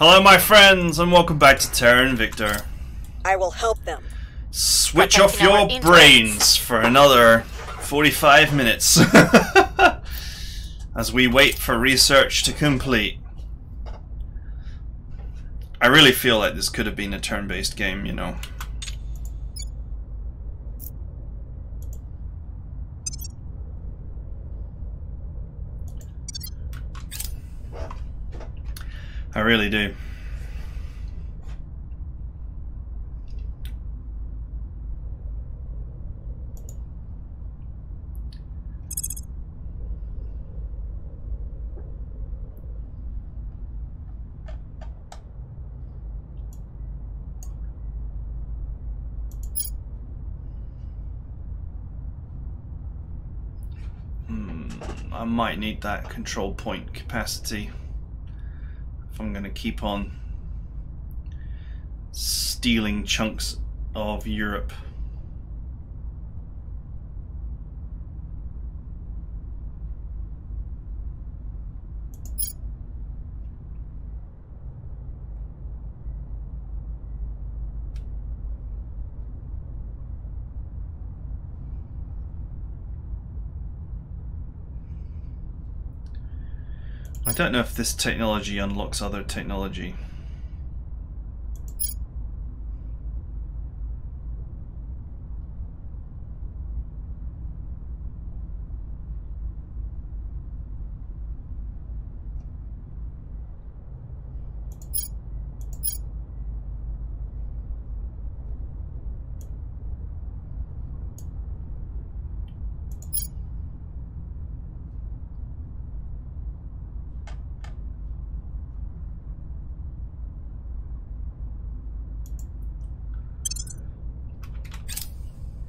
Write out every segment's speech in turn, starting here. Hello my friends and welcome back to Terra Invicta. I will help them. Switch off your brains for another 45 minutes as we wait for research to complete. I really feel like this could have been a turn-based game, you know. I really do. I might need that control point capacity. I'm going to keep on stealing chunks of Europe. I don't know if this technology unlocks other technology.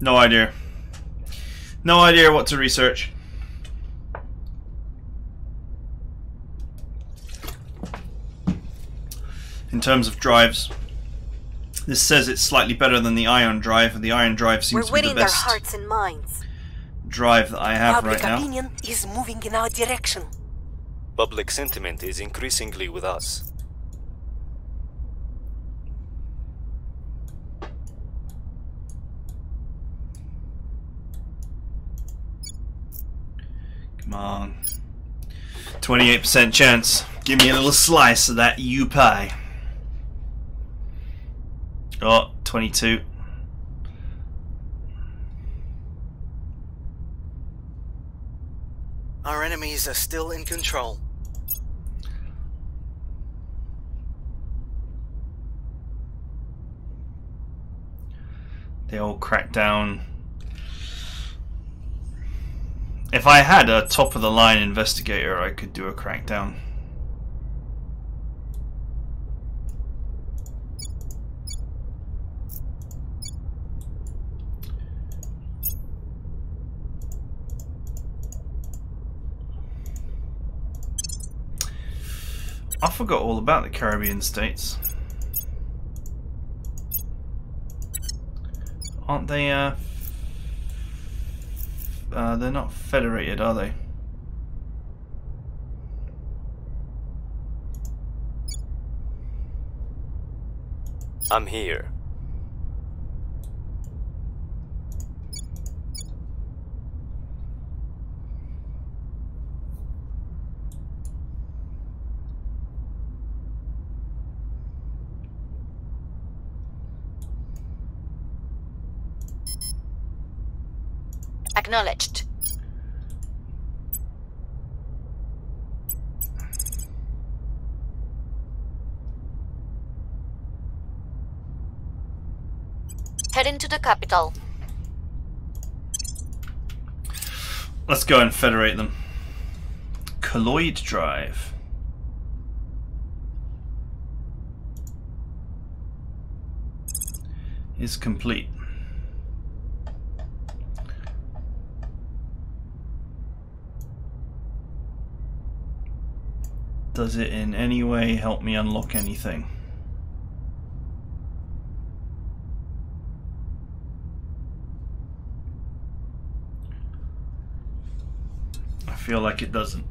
No idea. No idea what to research. In terms of drives, this says it's slightly better than the ion drive, and the ion drive seems to be the best hearts and minds. Drive that I have right now. Public opinion is moving in our direction. Public sentiment is increasingly with us. Come on. 28% chance. Give me a little slice of that U pie. Oh, 22. Our enemies are still in control. They all cracked down. If I had a top-of-the-line investigator, I could do a crackdown. I forgot all about the Caribbean states. Aren't they, they're not federated, are they? I'm here. Acknowledged. Head into the capital. Let's go and federate them. Colloid drive. Is complete. Does it in any way help me unlock anything? I feel like it doesn't.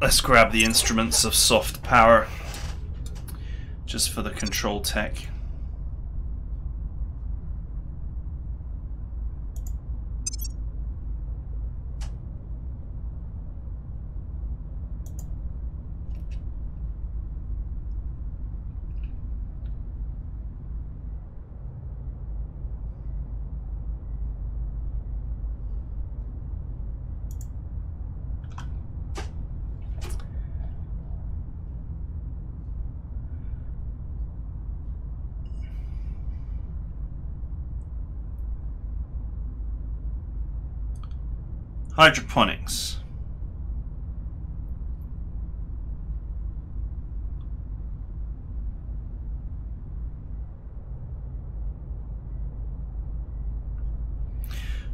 Let's grab the instruments of soft power just for the control tech. Hydroponics.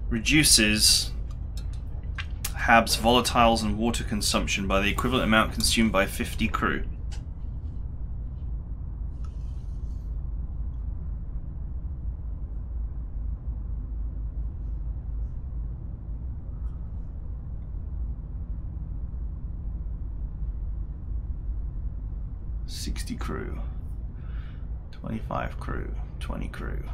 Reduces HAB's volatiles and water consumption by the equivalent amount consumed by 50 crew. Crew, 25 crew, 20 crew.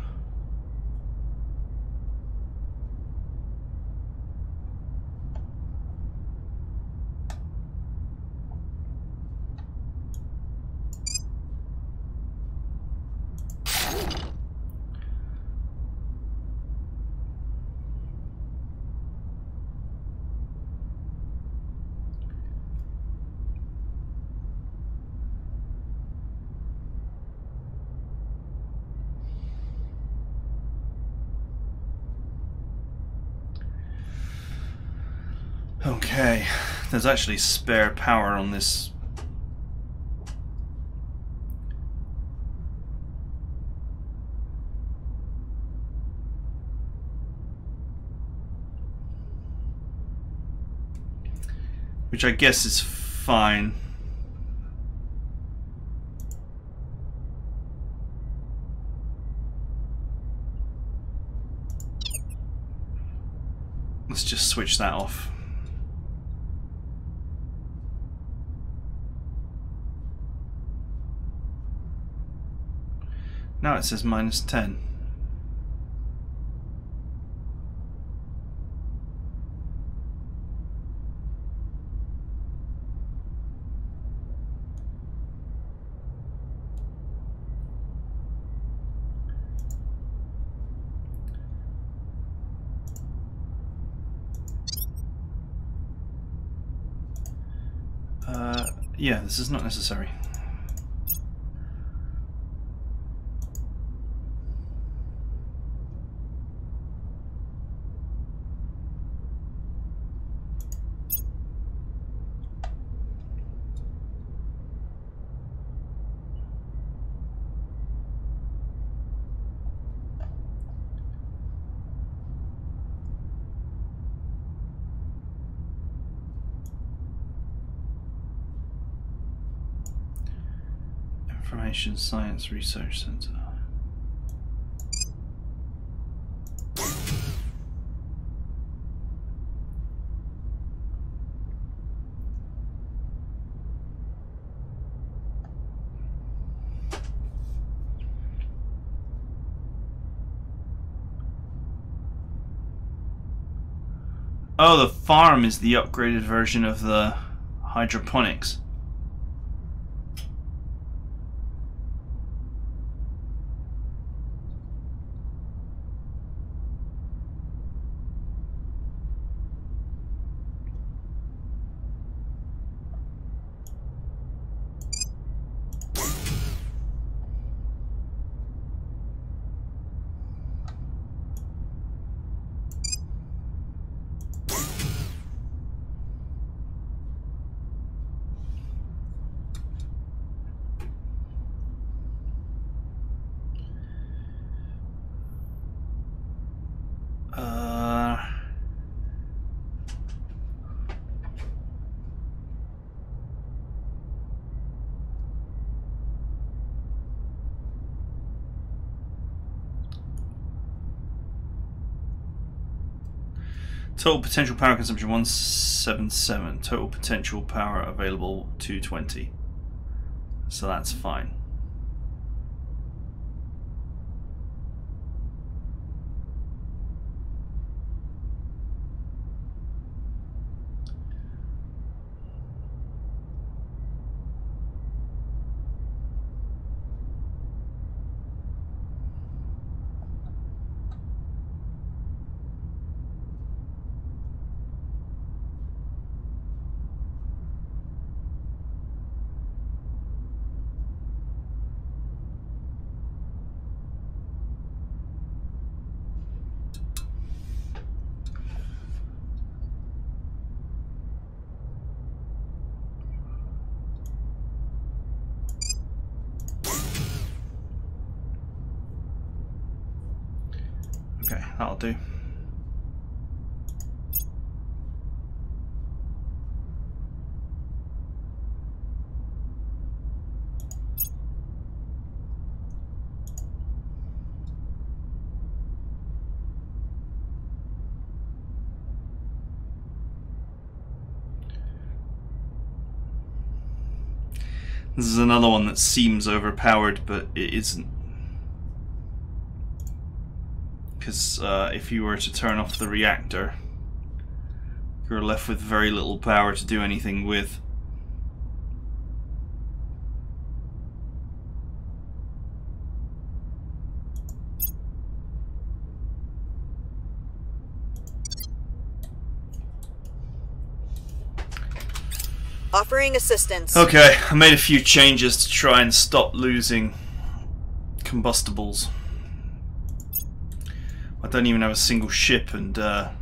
Okay, there's actually spare power on this. Which I guess is fine. Let's just switch that off. Now it says -10. Yeah, this is not necessary. Information Science Research Center. Oh, the farm is the upgraded version of the hydroponics. Total potential power consumption 177. Total potential power available 220. So that's fine. Okay, that'll do. This is another one that seems overpowered, but it isn't. Because if you were to turn off the reactor, you're left with very little power to do anything with. Offering assistance. Okay, I made a few changes to try and stop losing combustibles. I don't even have a single ship, and I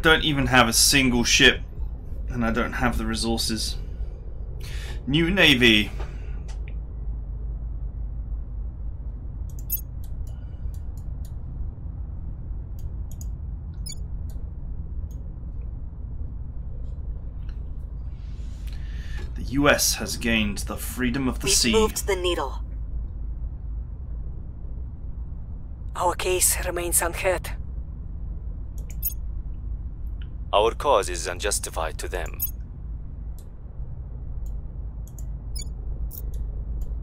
don't even have a single ship, and I don't have the resources. New Navy. U.S. has gained the freedom of the sea. We've moved the needle. Our case remains unheard. Our cause is unjustified to them.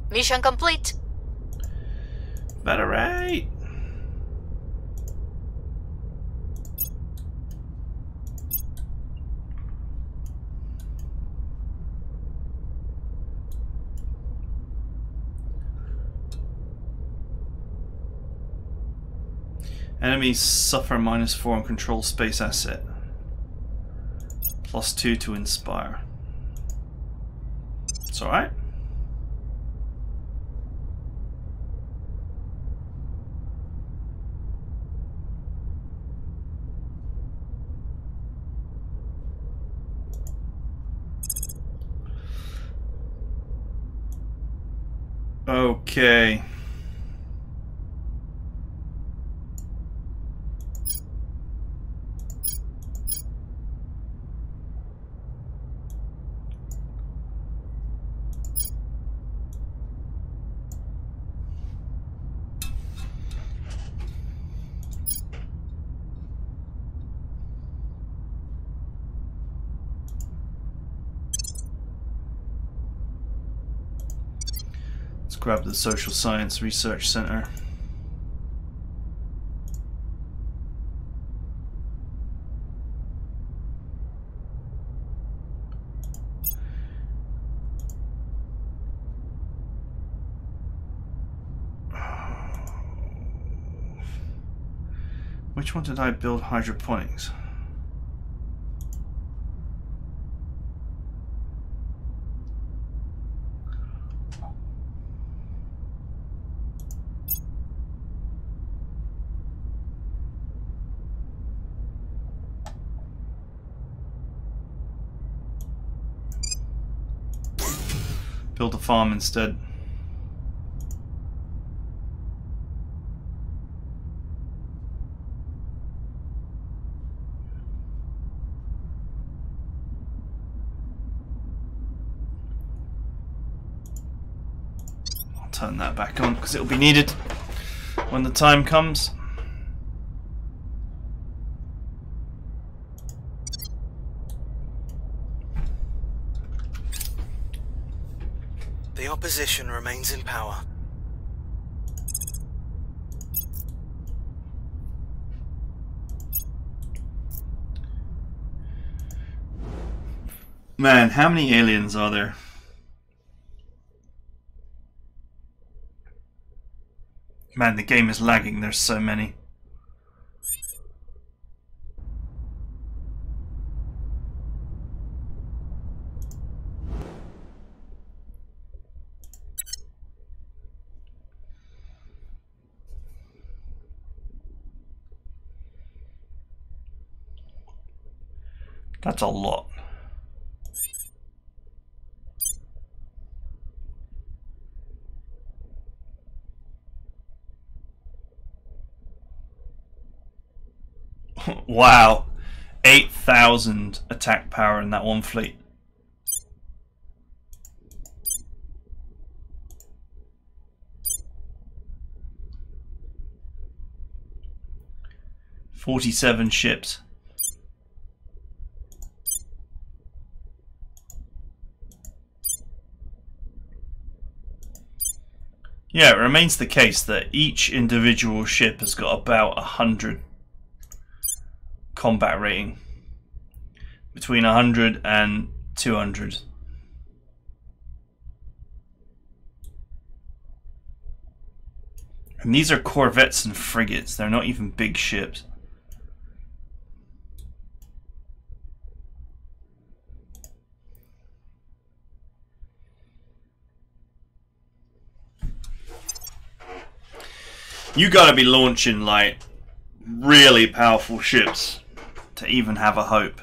Mission complete. Better right. Enemies suffer -4 on control space asset. +2 to inspire. It's alright. Okay. Grab the Social Science Research Center. Which one did I build? Hydroponics. Build a farm instead. I'll turn that back on because it'll be needed when the time comes. The opposition remains in power. Man, how many aliens are there? Man, the game is lagging. There's so many. That's a lot. Wow, 8,000 attack power in that one fleet. Forty-seven ships. Yeah, it remains the case that each individual ship has got about 100 combat rating, between 100 and 200. And these are corvettes and frigates, they're not even big ships. You gotta be launching like really powerful ships to even have a hope.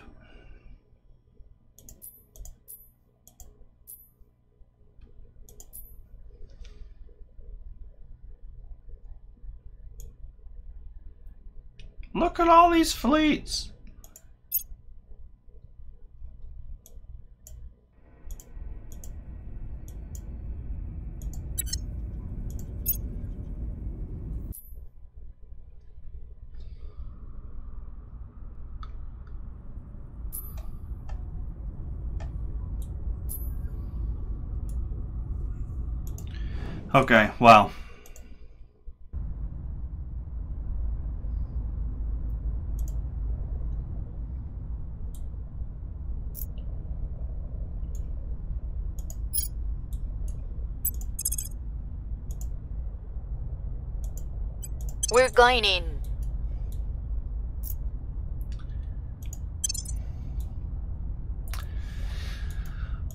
Look at all these fleets. Okay, wow. We're going in.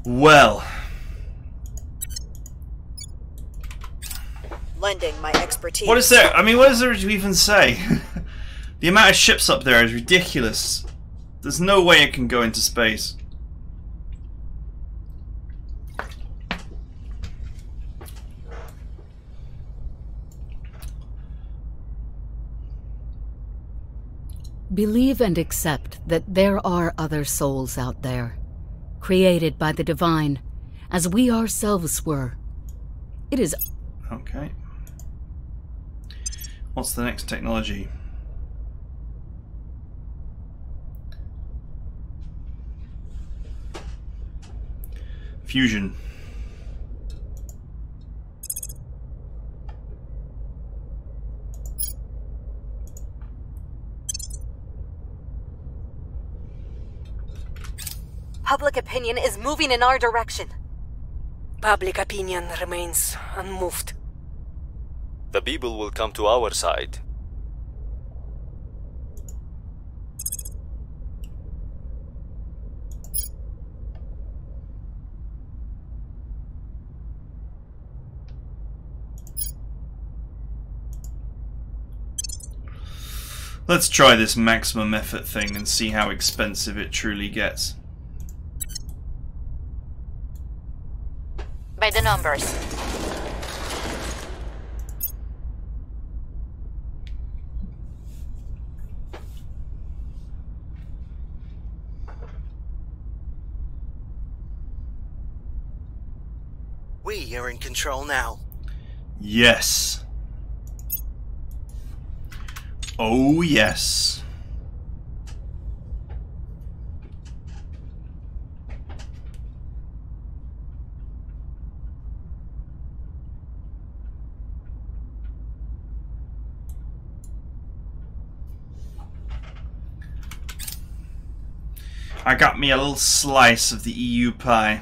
Well. Lending my expertise. What is there? I mean, what is there to even say? The amount of ships up there is ridiculous. There's no way it can go into space. Believe and accept that there are other souls out there, created by the divine, as we ourselves were. It is... Okay. What's the next technology? Fusion. Public opinion is moving in our direction. Public opinion remains unmoved. The people will come to our side. Let's try this maximum effort thing and see how expensive it truly gets. By the numbers. We are in control now. Yes. Oh, yes. I got me a little slice of the EU pie.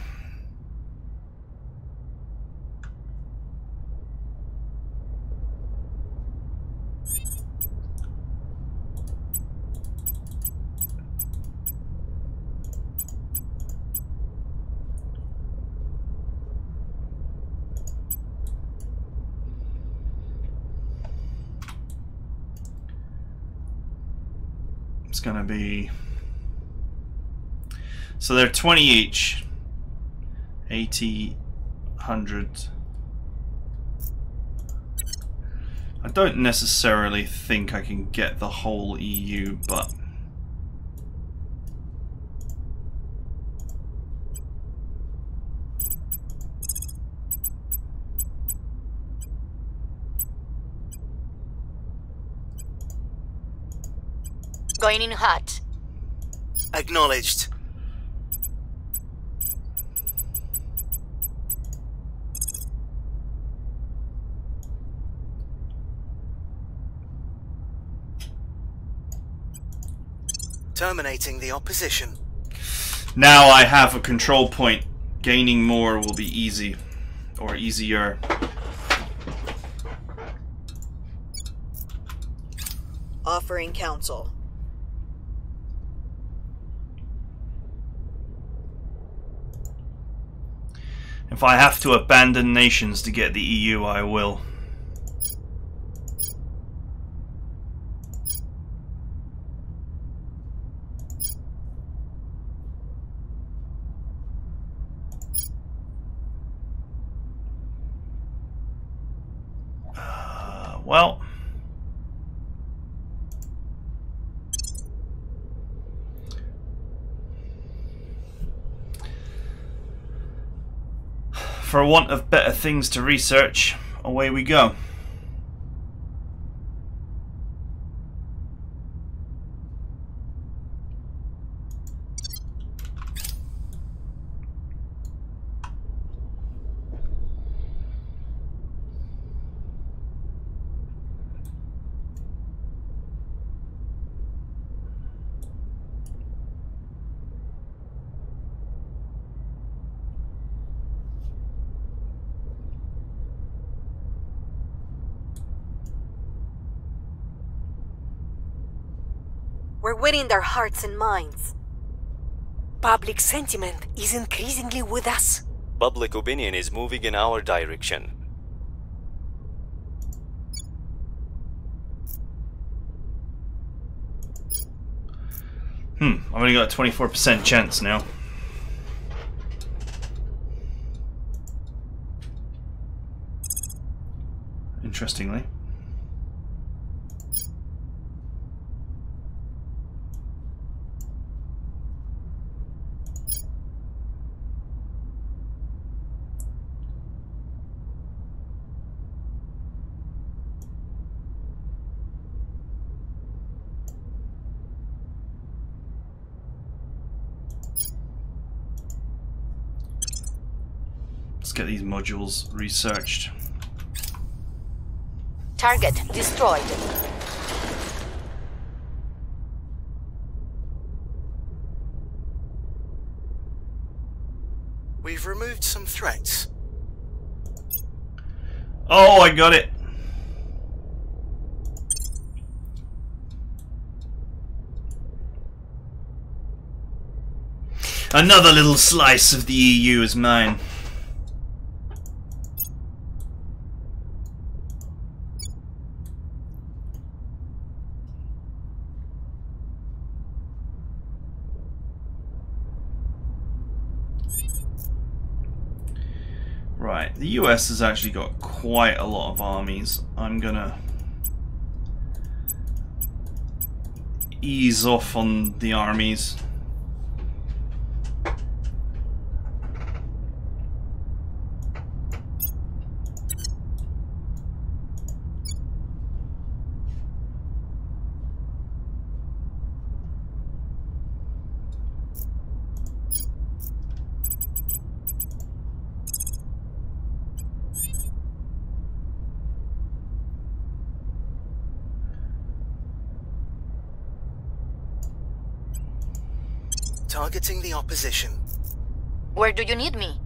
It's gonna be... So they're 20 each. 80, 100. I don't necessarily think I can get the whole EU, but... Going in hot. Acknowledged. Terminating the opposition. Now I have a control point. Gaining more will be easy, or easier. Offering counsel. If I have to abandon nations to get the EU, I will. Well, for want of better things to research, away we go. We're winning their hearts and minds. Public sentiment is increasingly with us. Public opinion is moving in our direction. I've only got a 24% chance now. Interestingly. Get these modules researched. Target destroyed. We've removed some threats. Oh, I got it. Another little slice of the EU is mine. Right, the US has actually got quite a lot of armies. I'm gonna ease off on the armies. Targeting the opposition. Where do you need me?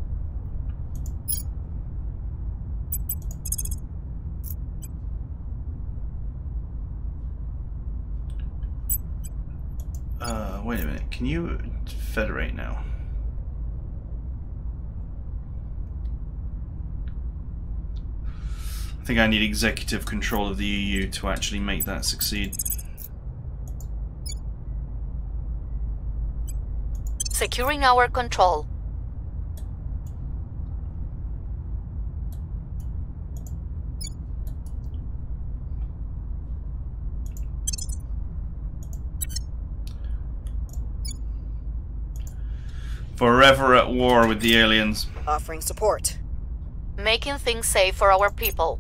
Wait a minute. Can you federate now? I think I need executive control of the EU to actually make that succeed. Securing our control. Forever at war with the aliens. Offering support. Making things safe for our people.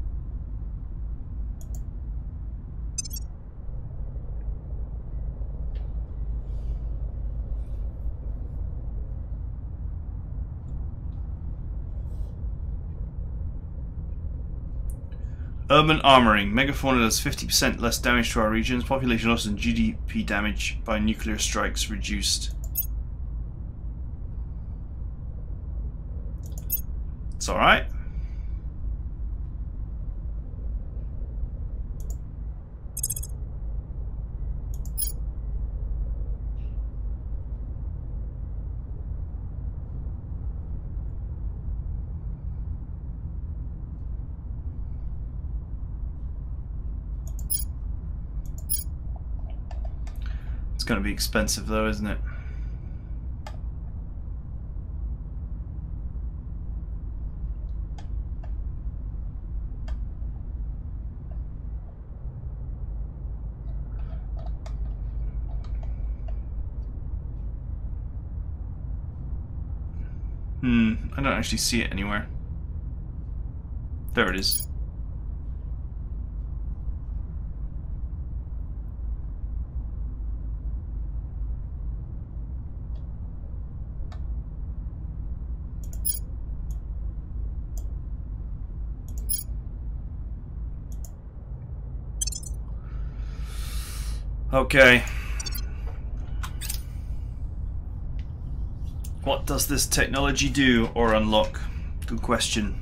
Urban armoring. Megafauna does 50% less damage to our regions. Population loss and GDP damage by nuclear strikes reduced. It's alright. It's going to be expensive though, isn't it? I don't actually see it anywhere. There it is. Okay. What does this technology do or unlock? Good question.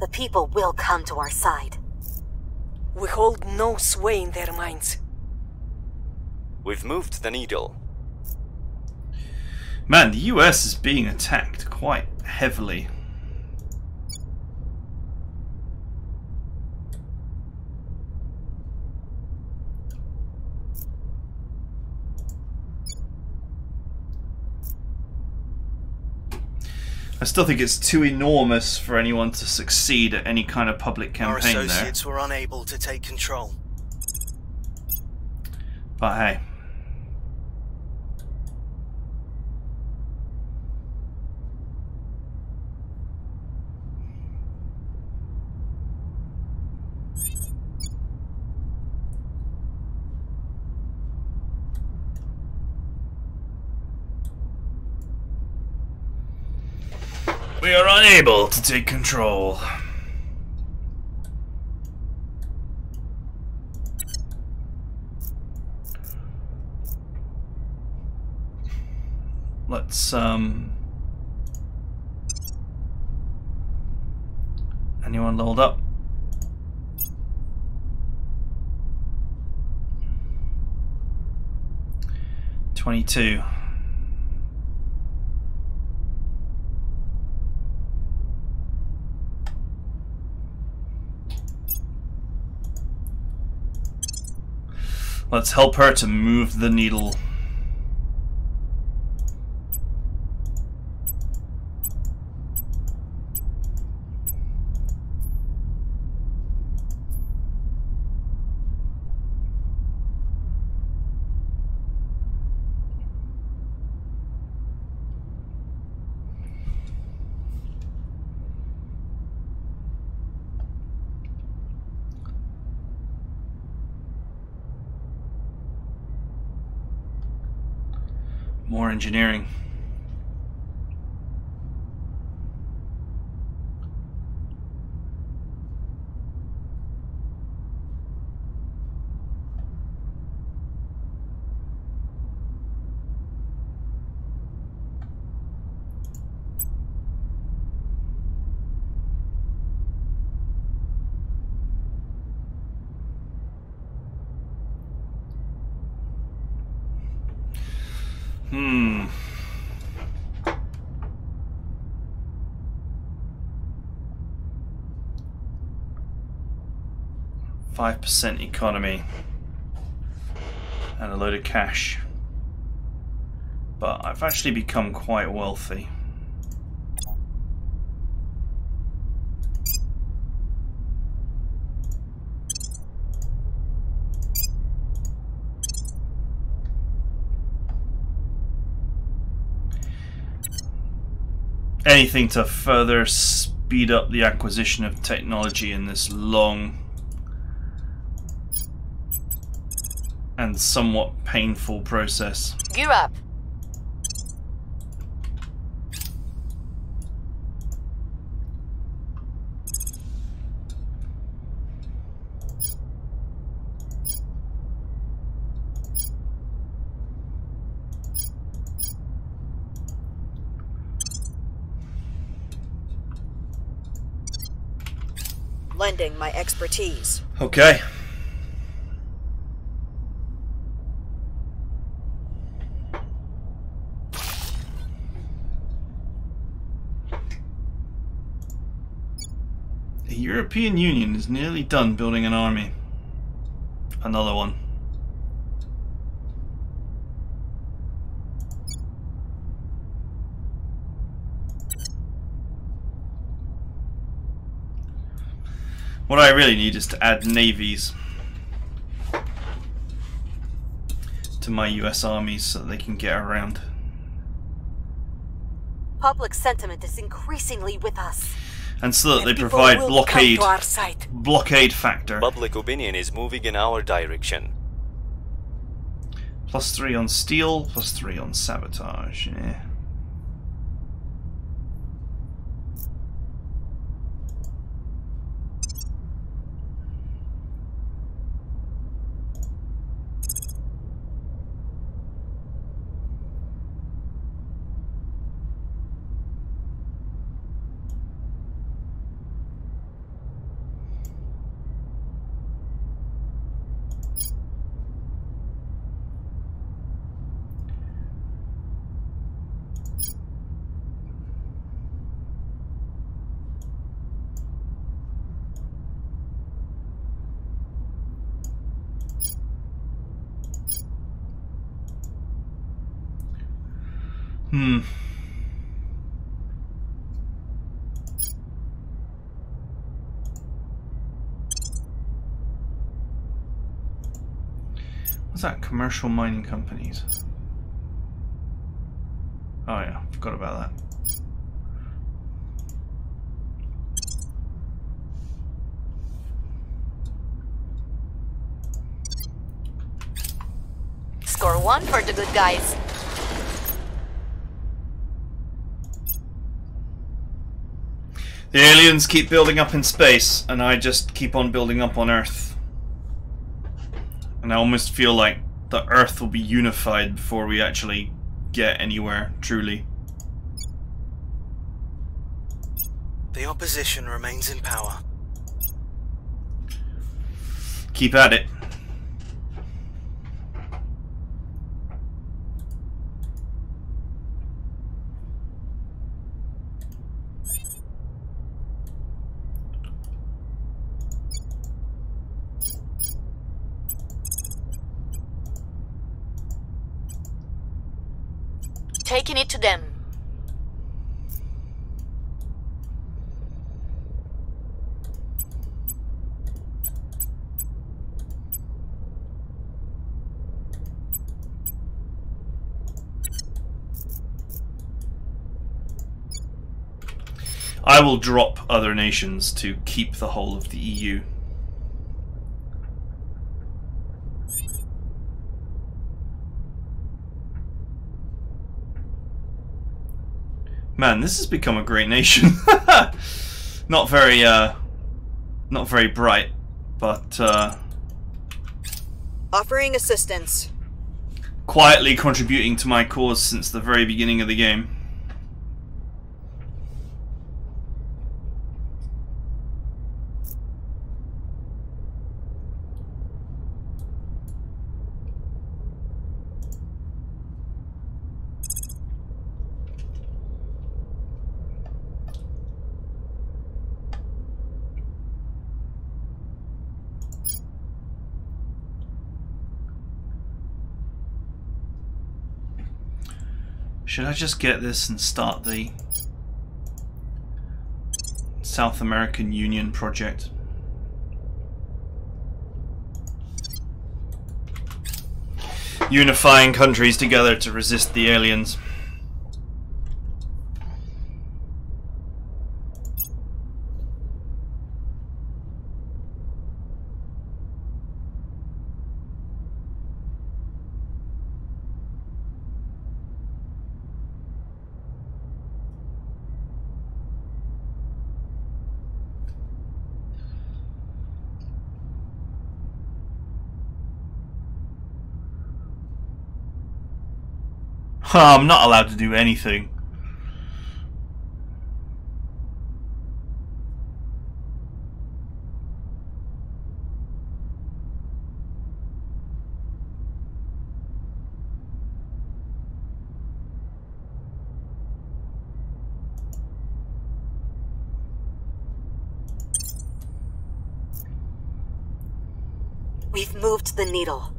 The people will come to our side. We hold no sway in their minds. We've moved the needle. Man, the US is being attacked quite heavily. I still think it's too enormous for anyone to succeed at any kind of public campaign there. Our associates were unable to take control. But hey. We are unable to take control. Let's anyone leveled up? Twenty-two. Let's help her to move the needle. More engineering. 5% economy and a load of cash. But I've actually become quite wealthy. Anything to further speed up the acquisition of technology in this long and somewhat painful process. Gear up. Lending my expertise. Okay. The European Union is nearly done building an army. Another one. What I really need is to add navies to my US armies so that they can get around. Public sentiment is increasingly with us. And so that they provide blockade factor. Public opinion is moving in our direction. +3 on steel, +3 on sabotage, yeah. What's that? Commercial mining companies. Oh yeah, forgot about that. Score 1 for the good guys. The aliens keep building up in space, and I just keep on building up on Earth. And I almost feel like the Earth will be unified before we actually get anywhere, truly. The opposition remains in power. Keep at it. Taking it to them. I will drop other nations to keep the whole of the EU. Man, this has become a great nation. Not very bright, but offering assistance. Quietly contributing to my cause since the very beginning of the game. Should I just get this and start the South American Union project? Unifying countries together to resist the aliens. I'm not allowed to do anything. We've moved the needle.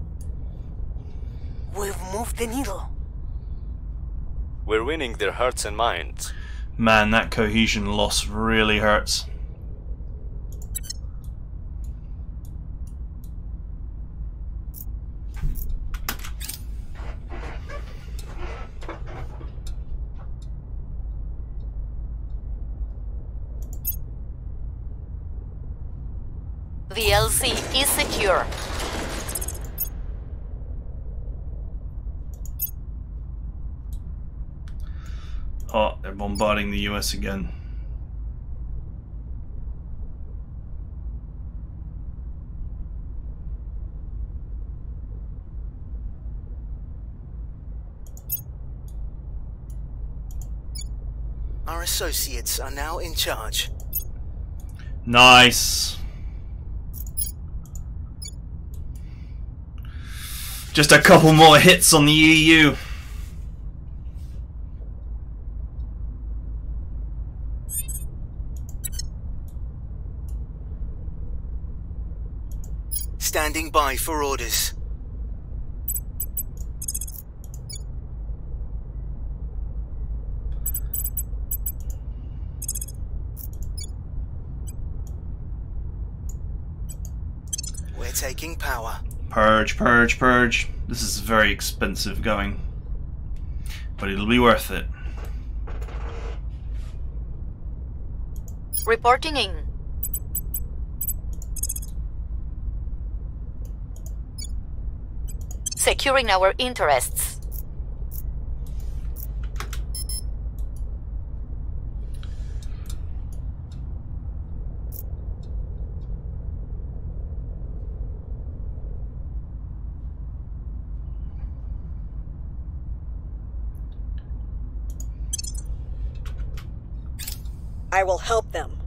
We've moved the needle. We're winning their hearts and minds. Man, that cohesion loss really hurts. The LZ is secure. Oh, they're bombarding the US again. Our associates are now in charge. Nice. Just a couple more hits on the EU. Standing by for orders. We're taking power. Purge, purge, purge. This is very expensive going, but it'll be worth it. Reporting in. Securing our interests. I will help them.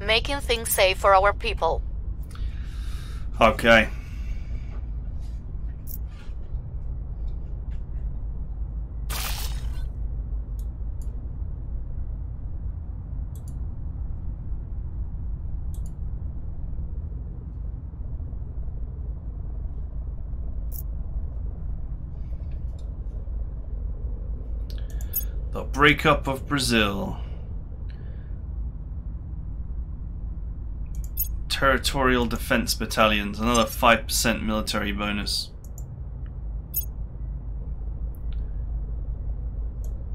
Making things safe for our people. Okay. The breakup of Brazil. Territorial defense battalions, another 5% military bonus.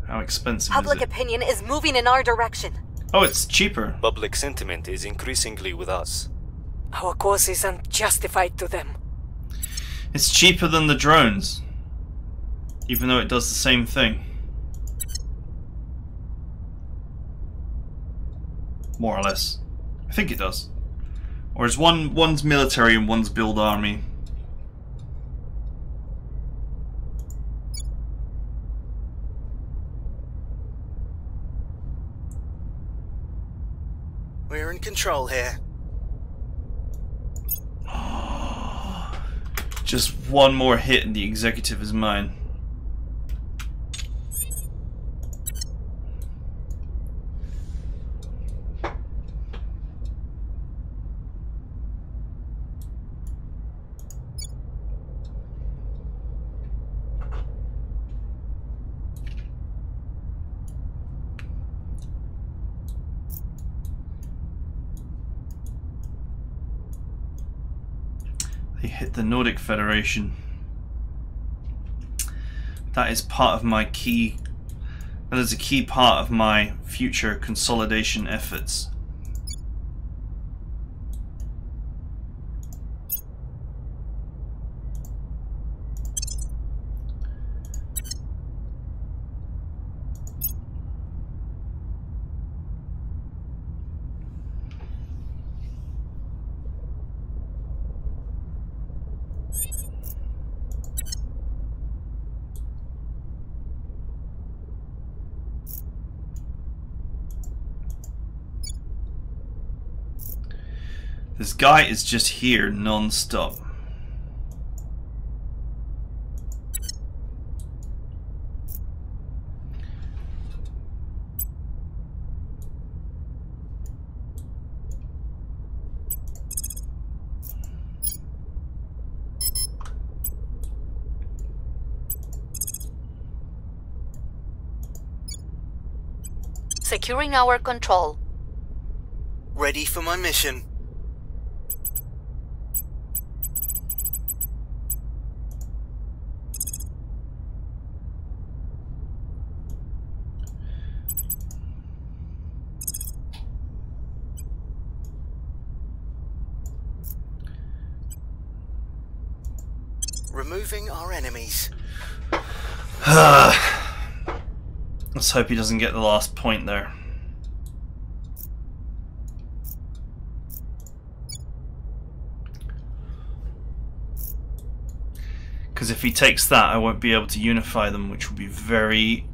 How expensive is it? Public opinion is moving in our direction. Oh, it's cheaper. Public sentiment is increasingly with us. Our cause is unjustified to them. It's cheaper than the drones, even though it does the same thing. More or less. I think it does. Or is one's military and one's build army? We're in control here. Just one more hit and the executive is mine. They hit the Nordic Federation. That is part of my key. That is a key part of my future consolidation efforts. This guy is just here non-stop. Securing our control. Ready for my mission. Removing our enemies. Let's hope he doesn't get the last point there. Because if he takes that, I won't be able to unify them, which will be very,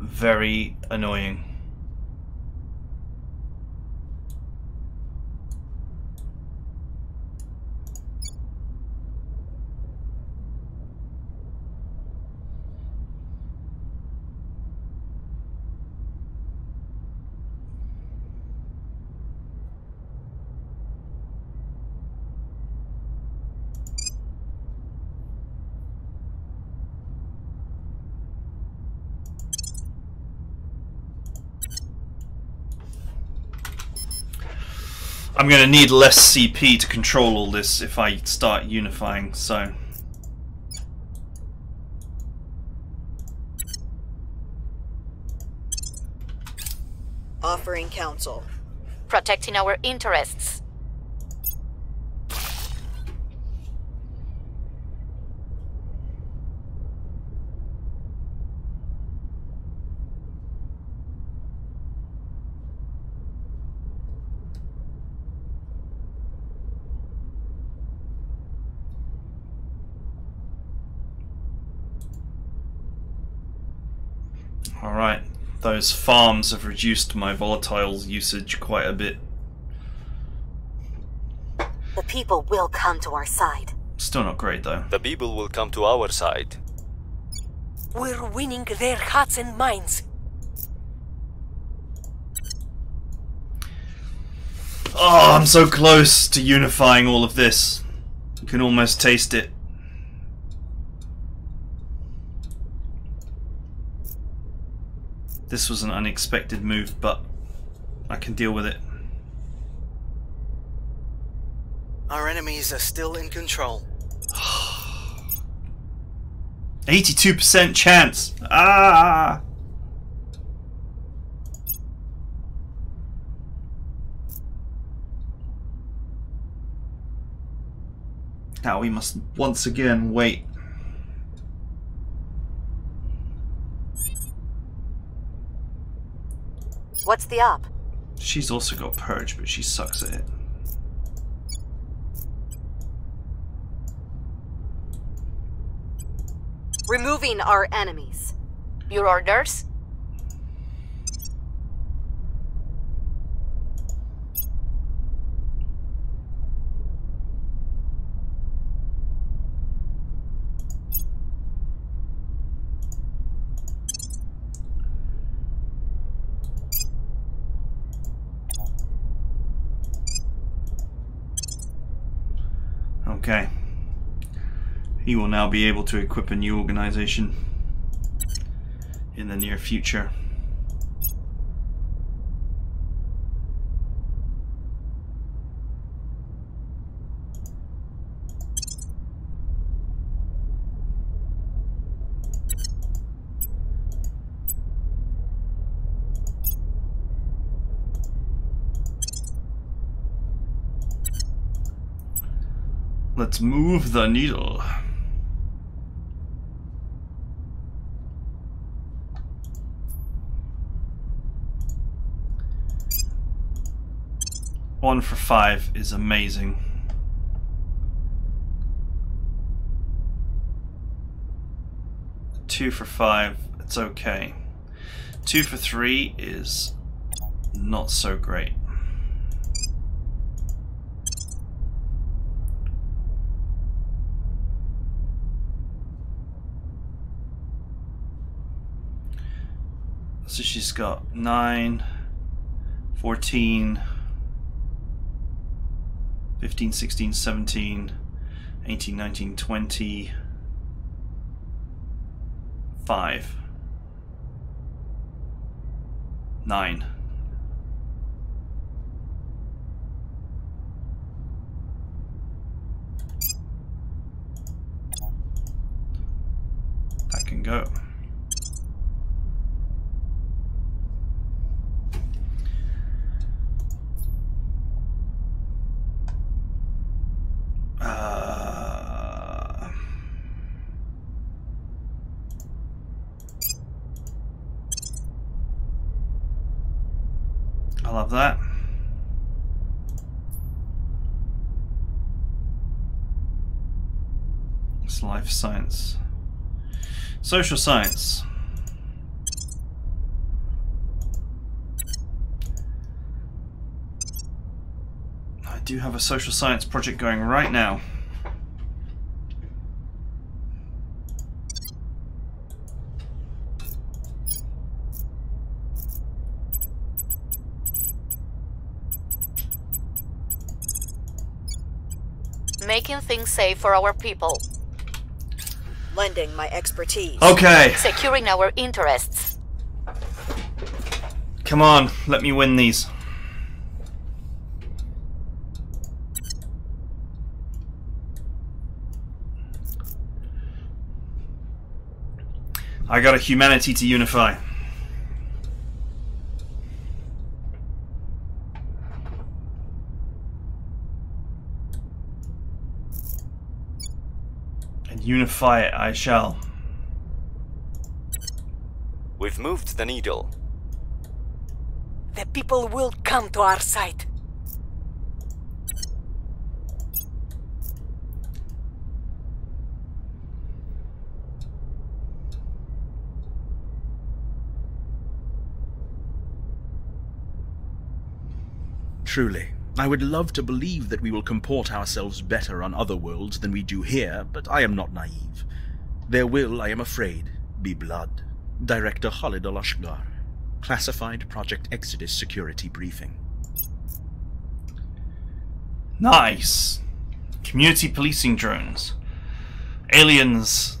very annoying. I'm going to need less CP to control all this if I start unifying, so... Offering counsel. Protecting our interests. Alright, those farms have reduced my volatiles usage quite a bit. The people will come to our side. Still not great though. The people will come to our side. We're winning their hearts and minds. Oh, I'm so close to unifying all of this. You can almost taste it. This was an unexpected move, but I can deal with it. Our enemies are still in control. 82% chance! Ah! Now we must once again wait. What's the op? She's also got purge, but she sucks at it. Removing our enemies. Your orders? Okay, he will now be able to equip a new organization in the near future. Let's move the needle. One for 5 is amazing. Two for 5, it's okay. Two for 3 is not so great. So she's got 9, 14, 15, 16, 17, 18, 19, 20, 5, 9. That can go. I love that. It's life science. Social science. I do have a social science project going right now. Making things safe for our people. Lending my expertise. Okay. Securing our interests. Come on, let me win these. I got a humanity to unify. Unify it, I shall. We've moved the needle. The people will come to our side. Truly. I would love to believe that we will comport ourselves better on other worlds than we do here, but I am not naive. There will, I am afraid, be blood. Director Khalid Al-Ashgar. Classified Project Exodus Security Briefing. Nice! Community policing drones. Aliens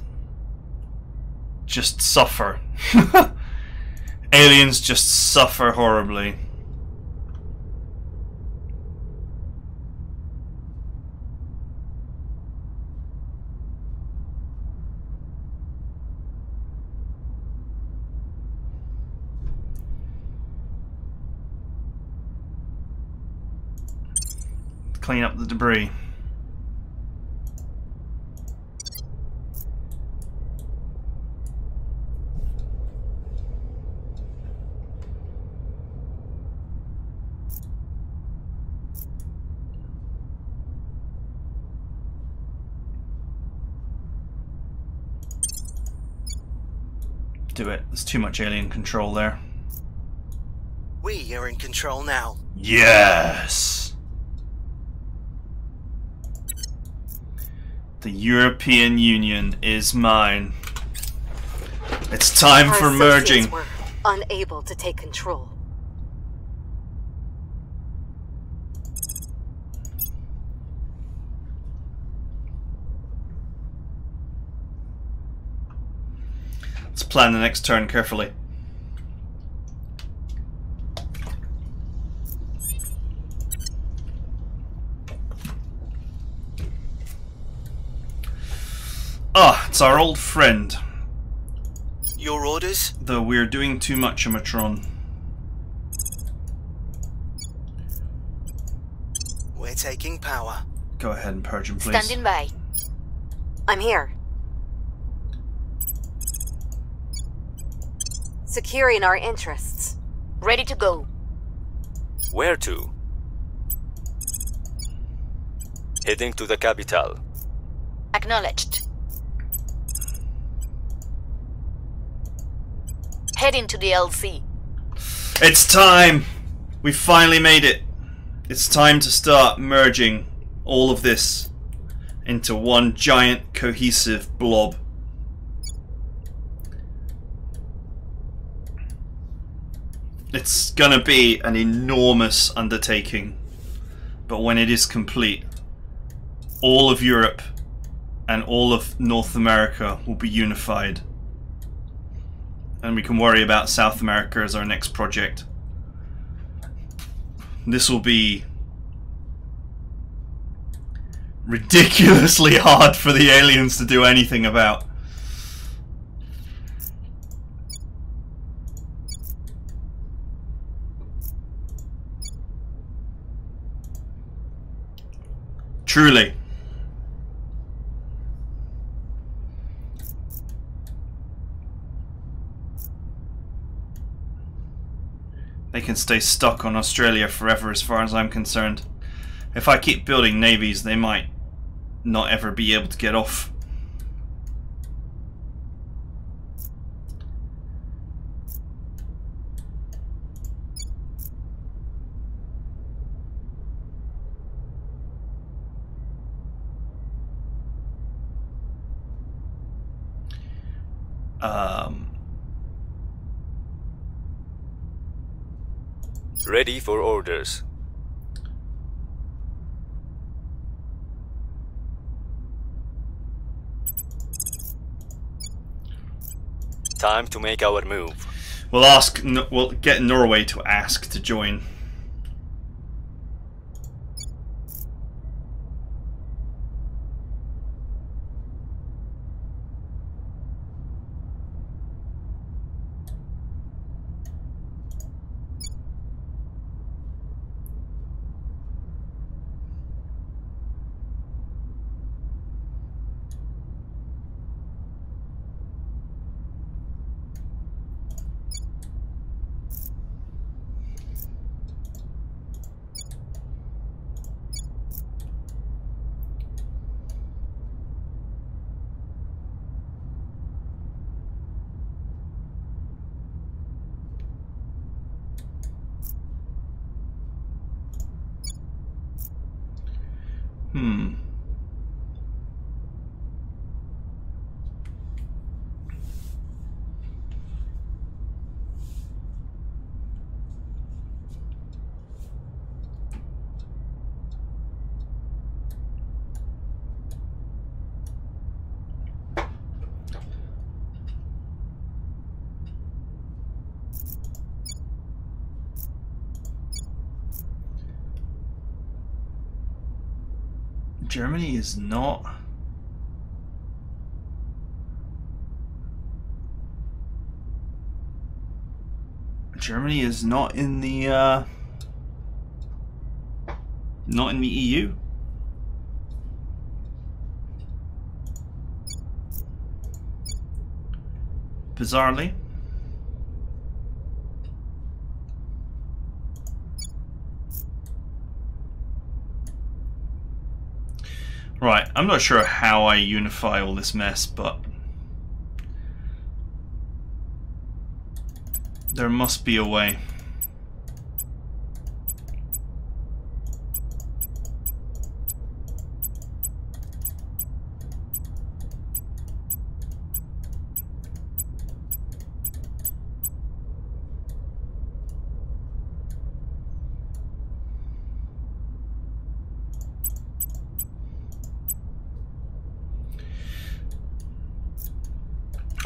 just suffer. Aliens just suffer horribly. Clean up the debris. Do it. There's too much alien control there. We are in control now. Yes! The European Union is mine. It's time for merging. Our associates were unable to take control. Let's plan the next turn carefully. Ah, it's our old friend. Your orders? Though we're doing too much, Amatron. We're taking power. Go ahead and purge him, please. Standing by. I'm here. Securing our interests. Ready to go. Where to? Heading to the capital. Acknowledged. Heading to the LC. It's time! We finally made it. It's time to start merging all of this into one giant cohesive blob. It's gonna be an enormous undertaking, but when it is complete, all of Europe and all of North America will be unified. And we can worry about South America as our next project. This will be ridiculously hard for the aliens to do anything about. Truly. They can stay stuck on Australia forever as far as I'm concerned. If I keep building navies, they might not ever be able to get off. Ready for orders. Time to make our move. We'll get Norway to ask to join. Germany is not. Germany is not in the EU. Bizarrely. Right, I'm not sure how I unify all this mess, but there must be a way.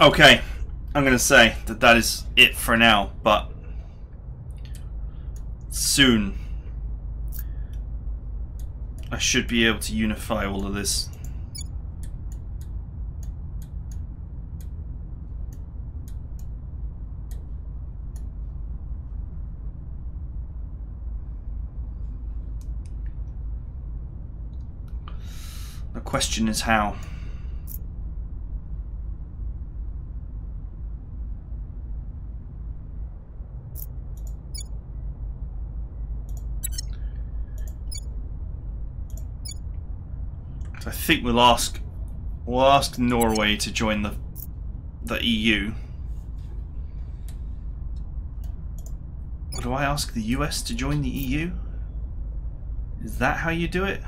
Okay, I'm gonna say that that is it for now, but soon I should be able to unify all of this. The question is how. So I think we'll ask Norway to join the EU. Or do I ask the US to join the EU? Is that how you do it?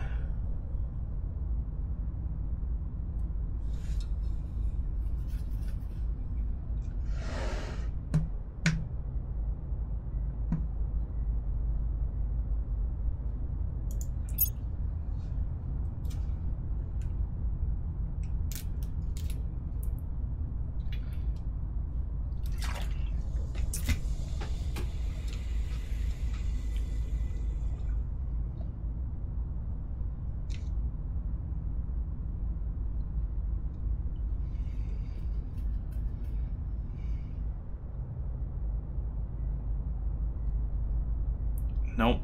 Nope.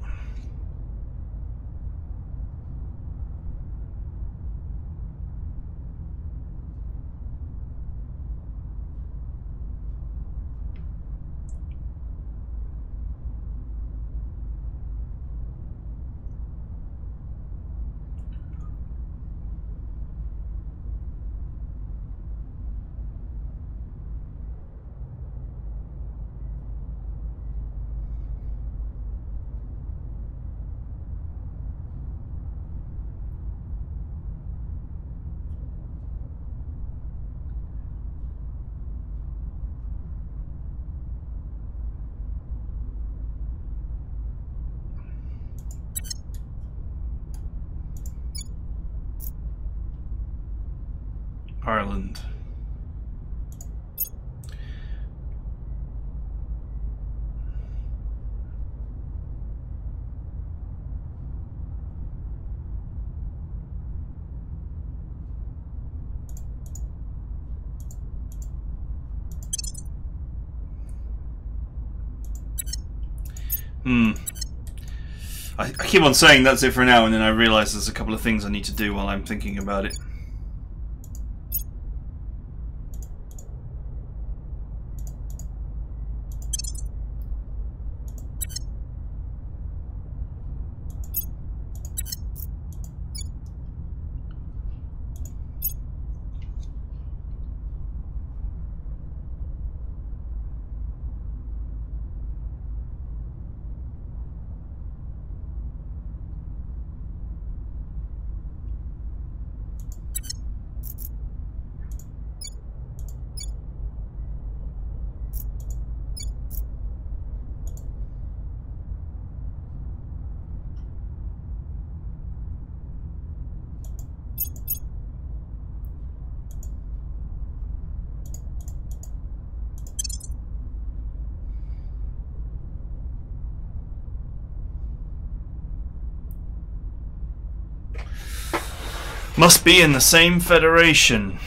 Ireland. I keep on saying that's it for now, and then I realise there's a couple of things I need to do while I'm thinking about it. Must be in the same federation.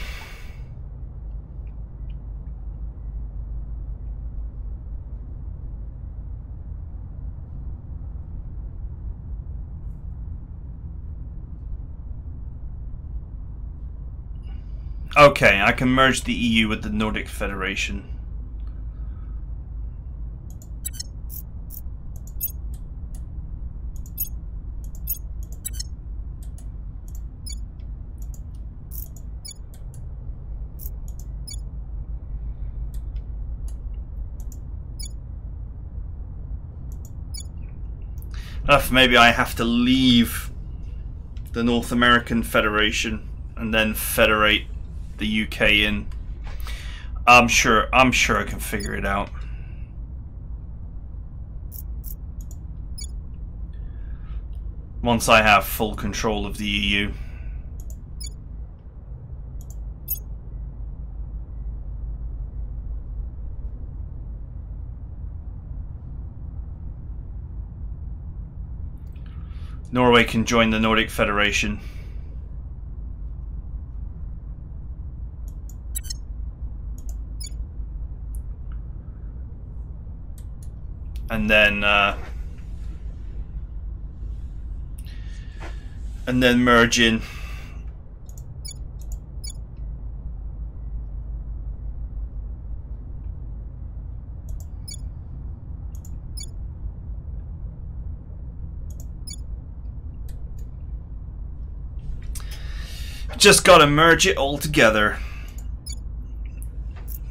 Okay, I can merge the EU with the Nordic Federation. Maybe I have to leave the North American Federation and then federate the UK in. I'm sure I can figure it out. Once I have full control of the EU. Norway can join the Nordic Federation. And then merge in Just gotta merge it all together.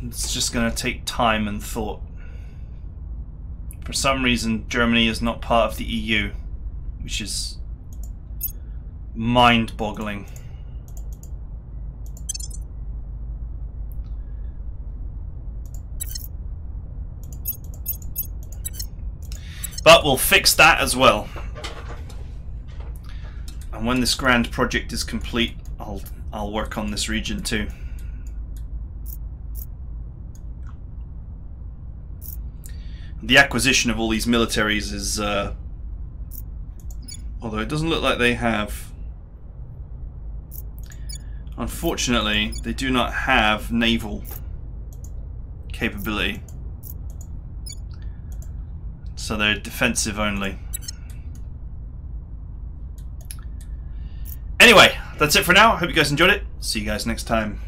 It's just gonna take time and thought. For some reason, Germany is not part of the EU, which is mind-boggling. But we'll fix that as well. And when this grand project is complete, I'll work on this region too. The acquisition of all these militaries is, although it doesn't look like they have, unfortunately, they do not have naval capability. So they're defensive only. Anyway, that's it for now. I hope you guys enjoyed it. See you guys next time.